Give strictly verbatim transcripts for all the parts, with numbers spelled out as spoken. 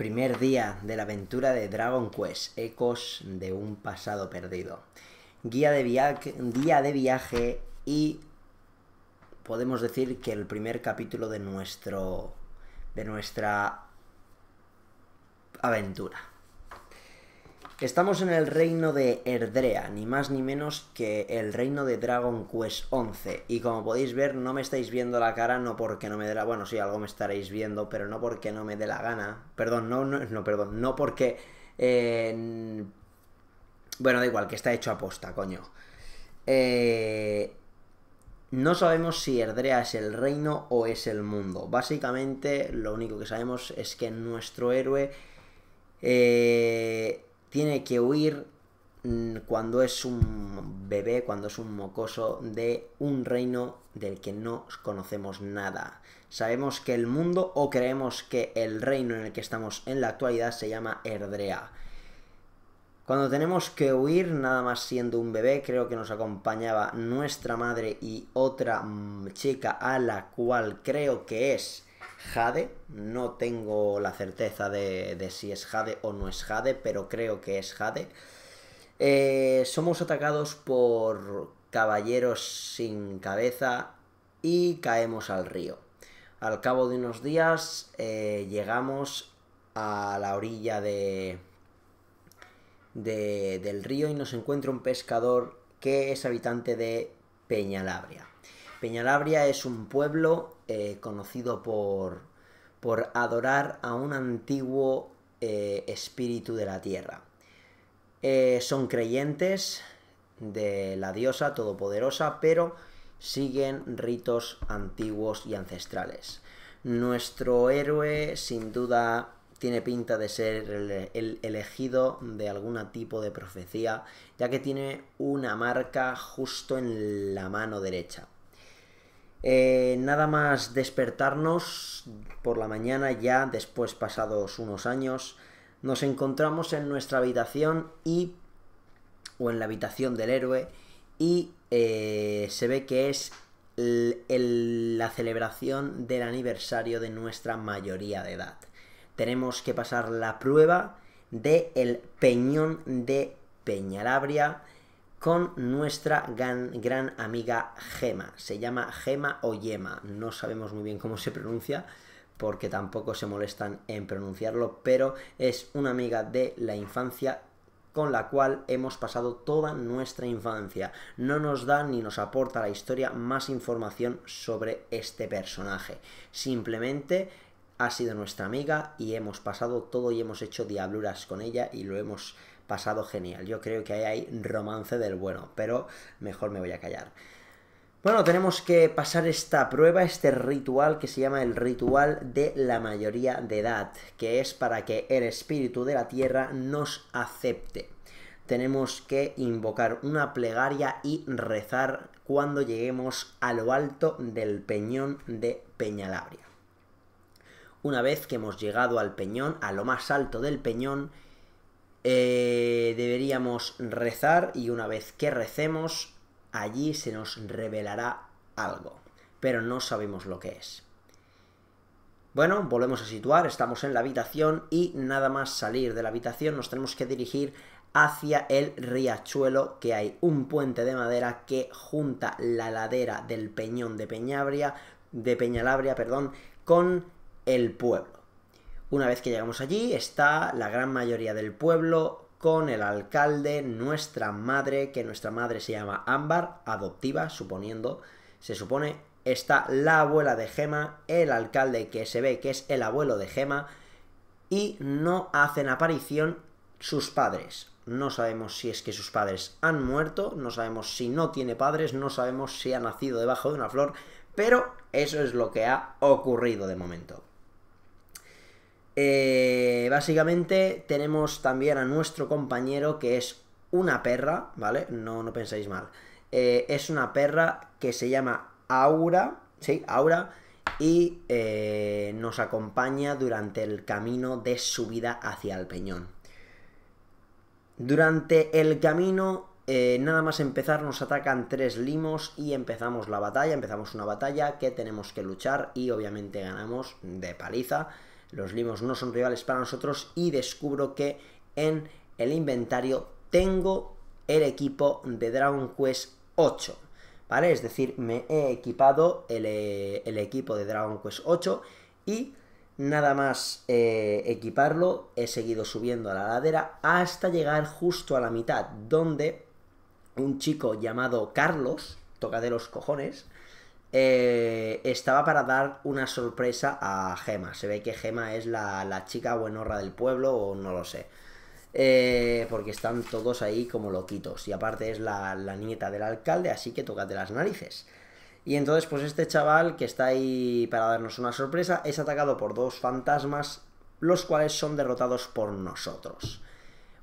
Primer día de la aventura de Dragon Quest, ecos de un pasado perdido. Guía de viaje, guía de viaje y podemos decir que el primer capítulo de nuestro de nuestra aventura. Estamos en el reino de Erdrea, ni más ni menos que el reino de Dragon Quest once. Y como podéis ver, no me estáis viendo la cara, no porque no me dé la... Bueno, sí, algo me estaréis viendo, pero no porque no me dé la gana. Perdón, no, no, no perdón, no porque... Eh... Bueno, da igual, que está hecho a posta, coño. Eh... No sabemos si Erdrea es el reino o es el mundo. Básicamente, lo único que sabemos es que nuestro héroe... Eh... tiene que huir cuando es un bebé, cuando es un mocoso, de un reino del que no conocemos nada. Sabemos que el mundo, o creemos que el reino en el que estamos en la actualidad, se llama Erdrea. Cuando tenemos que huir, nada más siendo un bebé, creo que nos acompañaba nuestra madre y otra chica a la cual creo que es... Jade, no tengo la certeza de, de si es Jade o no es Jade, pero creo que es Jade. Eh, somos atacados por caballeros sin cabeza y caemos al río. Al cabo de unos días eh, llegamos a la orilla de, de, del río y nos encuentra un pescador que es habitante de Peñabria. Peñabria es un pueblo eh, conocido por, por adorar a un antiguo eh, espíritu de la tierra. Eh, son creyentes de la diosa todopoderosa, pero siguen ritos antiguos y ancestrales. Nuestro héroe, sin duda, tiene pinta de ser el, el elegido de algún tipo de profecía, ya que tiene una marca justo en la mano derecha. Eh, nada más despertarnos por la mañana, ya después pasados unos años, nos encontramos en nuestra habitación y o en la habitación del héroe y eh, se ve que es el, el, la celebración del aniversario de nuestra mayoría de edad. Tenemos que pasar la prueba del Peñón de Peñabria con nuestra gran, gran amiga Gemma. Se llama Gemma o Gemma, no sabemos muy bien cómo se pronuncia, porque tampoco se molestan en pronunciarlo, pero es una amiga de la infancia con la cual hemos pasado toda nuestra infancia. No nos da ni nos aporta la historia más información sobre este personaje. Simplemente ha sido nuestra amiga y hemos pasado todo y hemos hecho diabluras con ella y lo hemos... pasado genial. Yo creo que ahí hay romance del bueno, pero mejor me voy a callar. Bueno, tenemos que pasar esta prueba, este ritual que se llama el ritual de la mayoría de edad, que es para que el espíritu de la tierra nos acepte. Tenemos que invocar una plegaria y rezar cuando lleguemos a lo alto del Peñón de Peñabria. Una vez que hemos llegado al peñón, a lo más alto del peñón, Eh, deberíamos rezar, y una vez que recemos, allí se nos revelará algo, pero no sabemos lo que es. Bueno, volvemos a situar, estamos en la habitación y nada más salir de la habitación nos tenemos que dirigir hacia el riachuelo, que hay un puente de madera que junta la ladera del Peñón de Peñabria, de Peñabria, perdón, con el pueblo. Una vez que llegamos allí, está la gran mayoría del pueblo con el alcalde, nuestra madre, que nuestra madre se llama Ámbar, adoptiva, suponiendo, se supone, está la abuela de Gemma, el alcalde, que se ve que es el abuelo de Gemma, y no hacen aparición sus padres. No sabemos si es que sus padres han muerto, no sabemos si no tiene padres, no sabemos si ha nacido debajo de una flor, pero eso es lo que ha ocurrido de momento. Eh, básicamente tenemos también a nuestro compañero, que es una perra, ¿vale? No, no pensáis mal. Eh, es una perra que se llama Aura, ¿sí? Aura, y eh, nos acompaña durante el camino de subida hacia el peñón. Durante el camino, eh, nada más empezar, nos atacan tres limos y empezamos la batalla, empezamos una batalla que tenemos que luchar y obviamente ganamos de paliza. Los limos no son rivales para nosotros y descubro que en el inventario tengo el equipo de Dragon Quest ocho, ¿vale? Es decir, me he equipado el, el equipo de Dragon Quest ocho y nada más eh, equiparlo he seguido subiendo a la ladera hasta llegar justo a la mitad, donde un chico llamado Carlos, toca de los cojones, eh, estaba para dar una sorpresa a Gemma. Se ve que Gemma es la, la chica buenorra del pueblo o no lo sé. Eh, porque están todos ahí como loquitos. Y aparte es la, la nieta del alcalde, así que tócate las narices. Y entonces pues este chaval que está ahí para darnos una sorpresa es atacado por dos fantasmas, los cuales son derrotados por nosotros.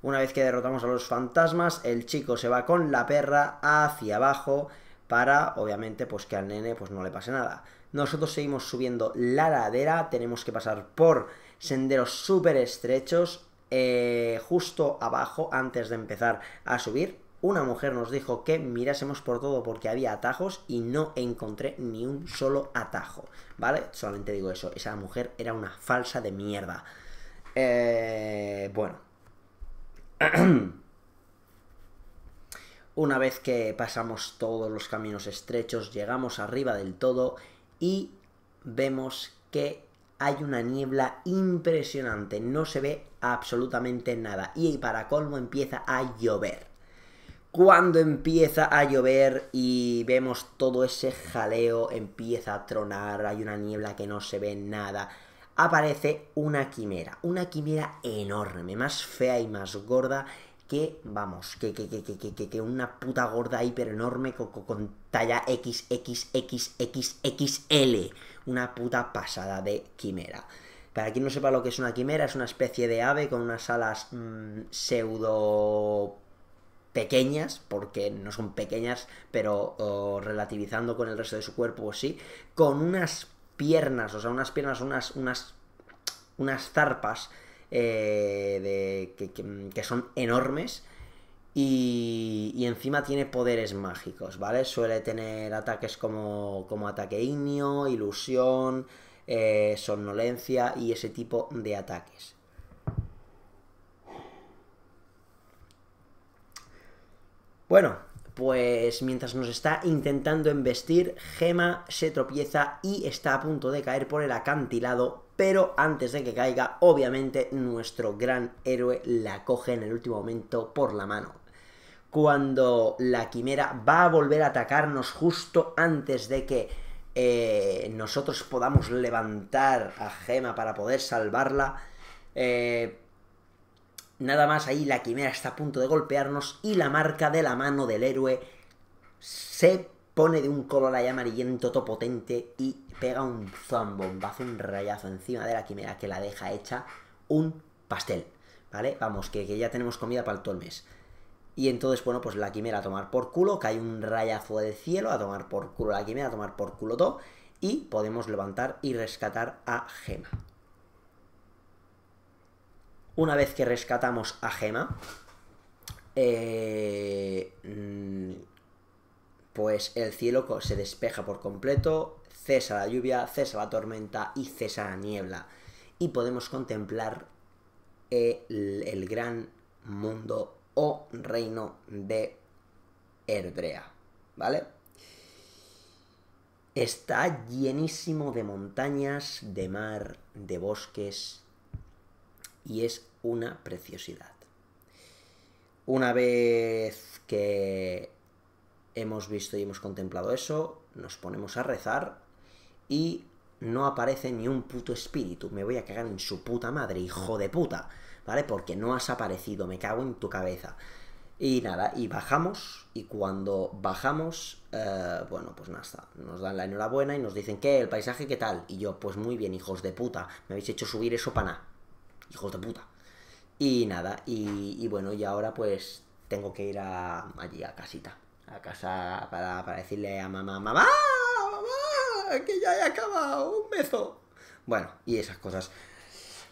Una vez que derrotamos a los fantasmas, el chico se va con la perra hacia abajo para, obviamente, pues que al nene pues no le pase nada. Nosotros seguimos subiendo la ladera, tenemos que pasar por senderos súper estrechos. Eh, justo abajo, antes de empezar a subir, una mujer nos dijo que mirásemos por todo porque había atajos y no encontré ni un solo atajo, ¿vale? Solamente digo eso, esa mujer era una falsa de mierda. Eh, bueno. Una vez que pasamos todos los caminos estrechos, llegamos arriba del todo y vemos que hay una niebla impresionante, no se ve absolutamente nada y para colmo empieza a llover. Cuando empieza a llover y vemos todo ese jaleo, empieza a tronar, hay una niebla que no se ve nada, aparece una quimera, una quimera enorme, más fea y más gorda que, vamos, que, que, que, que, que, que una puta gorda hiper enorme con, con talla equis equis equis equis equis ele. Una puta pasada de quimera. Para quien no sepa lo que es una quimera, es una especie de ave con unas alas mmm, pseudo pequeñas, porque no son pequeñas, pero oh, relativizando con el resto de su cuerpo, pues sí, con unas piernas, o sea, unas piernas, unas, unas, unas zarpas eh, de, que, que, que son enormes. Y, y encima tiene poderes mágicos, ¿vale? Suele tener ataques como, como ataque ignio, ilusión, eh, somnolencia y ese tipo de ataques. Bueno, pues mientras nos está intentando embestir, Gemma se tropieza y está a punto de caer por el acantilado. Pero antes de que caiga, obviamente, nuestro gran héroe la coge en el último momento por la mano. Cuando la quimera va a volver a atacarnos justo antes de que eh, nosotros podamos levantar a Gemma para poder salvarla. Eh, nada más ahí la quimera está a punto de golpearnos y la marca de la mano del héroe se pone de un color ahí amarillento topotente y pega un zambombazo, un rayazo encima de la quimera que la deja hecha un pastel, ¿vale? Vamos, que, que ya tenemos comida para todo el mes. Y entonces, bueno, pues la quimera a tomar por culo, cae un rayazo del cielo, a tomar por culo la quimera, a tomar por culo todo, y podemos levantar y rescatar a Gemma. Una vez que rescatamos a Gemma, eh, pues el cielo se despeja por completo, cesa la lluvia, cesa la tormenta y cesa la niebla. Y podemos contemplar el, el gran mundo o reino de Erdrea, ¿vale? Está llenísimo de montañas, de mar, de bosques y es una preciosidad. Una vez que hemos visto y hemos contemplado eso, nos ponemos a rezar y no aparece ni un puto espíritu. Me voy a cagar en su puta madre, hijo de puta, ¿vale? Porque no has aparecido, me cago en tu cabeza. Y nada, y bajamos, y cuando bajamos, eh, bueno, pues nada, está. Nos dan la enhorabuena y nos dicen, ¿qué? ¿El paisaje qué tal? Y yo, pues muy bien, hijos de puta, me habéis hecho subir eso para nada, hijos de puta. Y nada, y, y bueno, y ahora pues tengo que ir a, allí a casita, a casa para, para decirle a mamá, mamá, mamá, que ya he acabado, un beso. Bueno, y esas cosas.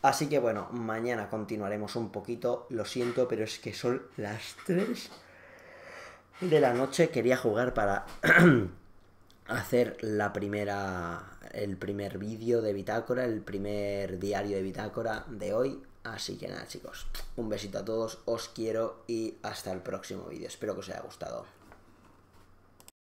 Así que bueno, mañana continuaremos un poquito, lo siento, pero es que son las tres de la noche. Quería jugar para hacer la primera el primer vídeo de Bitácora, el primer diario de Bitácora de hoy. Así que nada, chicos, un besito a todos, os quiero y hasta el próximo vídeo. Espero que os haya gustado.